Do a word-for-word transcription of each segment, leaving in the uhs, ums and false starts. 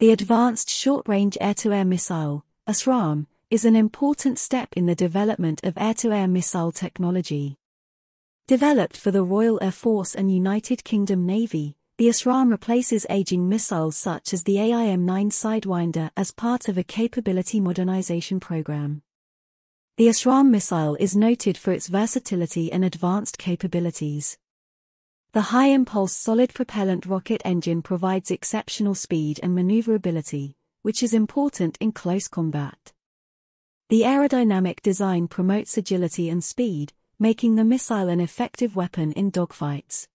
The Advanced Short-Range Air-to-Air Missile, ASRAAM, is an important step in the development of air-to-air missile technology. Developed for the Royal Air Force and United Kingdom Navy, the ASRAAM replaces aging missiles such as the A I M nine Sidewinder as part of a capability modernization program. The ASRAAM missile is noted for its versatility and advanced capabilities. The high-impulse solid propellant rocket engine provides exceptional speed and maneuverability, which is important in close combat. The aerodynamic design promotes agility and speed, making the missile an effective weapon in dogfights.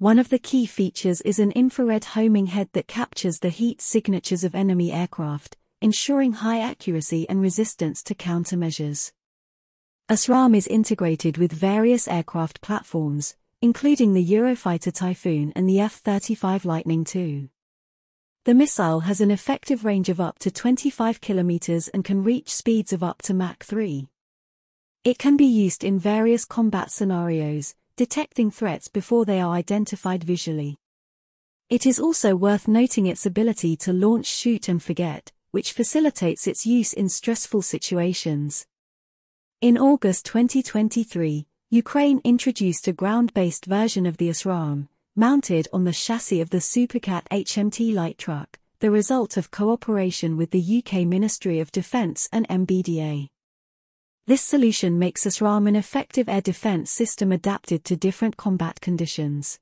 One of the key features is an infrared homing head that captures the heat signatures of enemy aircraft, ensuring high accuracy and resistance to countermeasures. ASRAAM is integrated with various aircraft platforms, including the Eurofighter Typhoon and the F thirty-five Lightning two. The missile has an effective range of up to twenty-five kilometers and can reach speeds of up to Mach three. It can be used in various combat scenarios, detecting threats before they are identified visually. It is also worth noting its ability to launch, shoot and forget, which facilitates its use in stressful situations. In August twenty twenty-three, Ukraine introduced a ground-based version of the ASRAAM, mounted on the chassis of the Supercat H M T light truck, the result of cooperation with the U K Ministry of Defence and M B D A. This solution makes ASRAAM an effective air defence system adapted to different combat conditions.